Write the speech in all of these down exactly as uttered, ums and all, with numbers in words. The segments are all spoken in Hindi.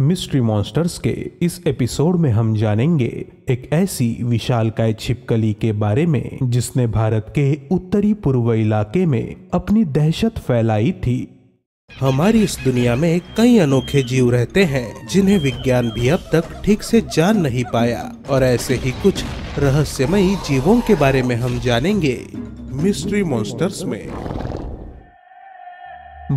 मिस्ट्री मॉन्स्टर्स के इस एपिसोड में हम जानेंगे एक ऐसी विशालकाय छिपकली के बारे में जिसने भारत के उत्तरी पूर्व इलाके में अपनी दहशत फैलाई थी। हमारी इस दुनिया में कई अनोखे जीव रहते हैं जिन्हें विज्ञान भी अब तक ठीक से जान नहीं पाया, और ऐसे ही कुछ रहस्यमयी जीवों के बारे में हम जानेंगे मिस्ट्री मॉन्स्टर्स में।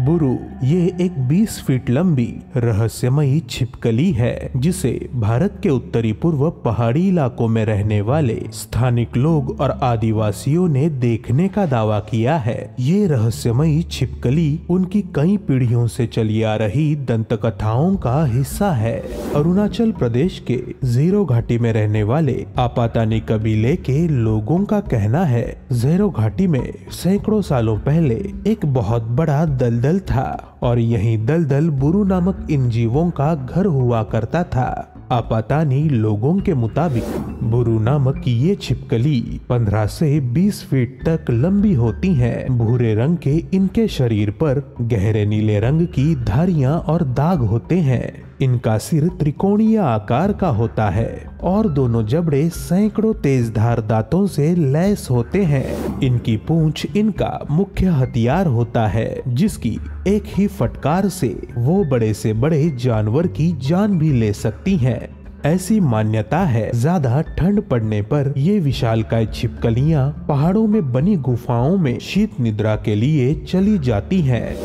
बुरु ये एक बीस फीट लंबी रहस्यमयी छिपकली है जिसे भारत के उत्तरी पूर्व पहाड़ी इलाकों में रहने वाले स्थानिक लोग और आदिवासियों ने देखने का दावा किया है। ये रहस्यमयी छिपकली उनकी कई पीढ़ियों से चली आ रही दंतकथाओं का हिस्सा है। अरुणाचल प्रदेश के जीरो घाटी में रहने वाले आपातानी कबीले के लोगों का कहना है, जीरो घाटी में सैकड़ों सालों पहले एक बहुत बड़ा दल दल था और यही दलदल बुरु नामक इन जीवों का घर हुआ करता था। आपातानी लोगों के मुताबिक बुरु नामक ये छिपकली पंद्रह से बीस फीट तक लंबी होती है। भूरे रंग के इनके शरीर पर गहरे नीले रंग की धारियां और दाग होते हैं। इनका सिर त्रिकोणीय आकार का होता है और दोनों जबड़े सैकड़ों तेजधार दांतों से लैस होते हैं। इनकी पूंछ इनका मुख्य हथियार होता है जिसकी एक ही फटकार से वो बड़े से बड़े जानवर की जान भी ले सकती है। ऐसी मान्यता है ज्यादा ठंड पड़ने पर ये विशालकाय छिपकलियां पहाड़ों में बनी गुफाओं में शीत निद्रा के लिए चली जाती हैं।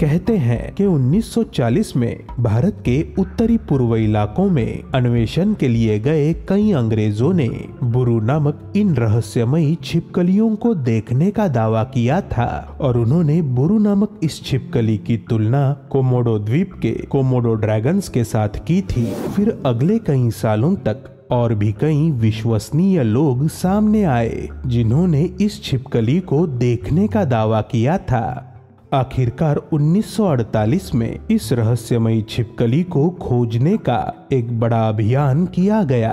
कहते हैं कि उन्नीस सौ चालीस में भारत के उत्तरी पूर्व इलाकों में अन्वेषण के लिए गए कई अंग्रेजों ने बुरु नामक इन रहस्यमयी छिपकलियों को देखने का दावा किया था, और उन्होंने बुरु नामक इस छिपकली की तुलना कोमोडो द्वीप के कोमोडो ड्रैगन्स के साथ की थी। फिर अगले कई सालों तक और भी कई विश्वसनीय लोग सामने आए जिन्होंने इस छिपकली को देखने का दावा किया था। आखिरकार उन्नीस सौ अड़तालीस में इस रहस्यमयी छिपकली को खोजने का एक बड़ा अभियान किया गया।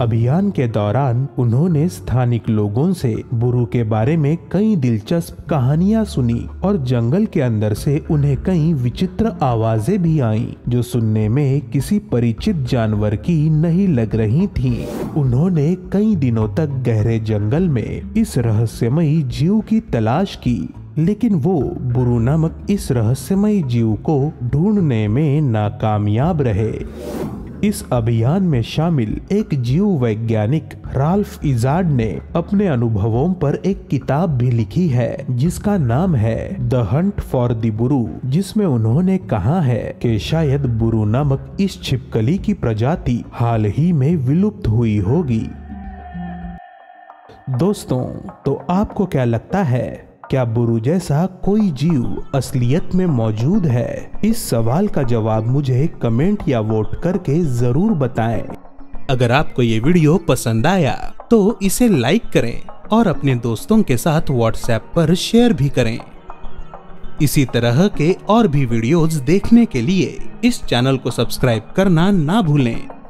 अभियान के दौरान उन्होंने स्थानिक लोगों से बुरु के बारे में कई दिलचस्प कहानियां सुनी, और जंगल के अंदर से उन्हें कई विचित्र आवाजें भी आईं जो सुनने में किसी परिचित जानवर की नहीं लग रही थीं। उन्होंने कई दिनों तक गहरे जंगल में इस रहस्यमयी जीव की तलाश की, लेकिन वो बुरु नामक इस रहस्यमयी जीव को ढूंढने में नाकामयाब रहे। इस अभियान में शामिल एक जीव वैज्ञानिक राल्फ इजार्ड ने अपने अनुभवों पर एक किताब भी लिखी है जिसका नाम है द हंट फॉर द बुरु, जिसमें उन्होंने कहा है कि शायद बुरु नामक इस छिपकली की प्रजाति हाल ही में विलुप्त हुई होगी। दोस्तों, तो आपको क्या लगता है, क्या बुरु जैसा कोई जीव असलियत में मौजूद है? इस सवाल का जवाब मुझे कमेंट या वोट करके जरूर बताएं। अगर आपको ये वीडियो पसंद आया तो इसे लाइक करें और अपने दोस्तों के साथ व्हाट्सएप पर शेयर भी करें। इसी तरह के और भी वीडियोस देखने के लिए इस चैनल को सब्सक्राइब करना ना भूलें।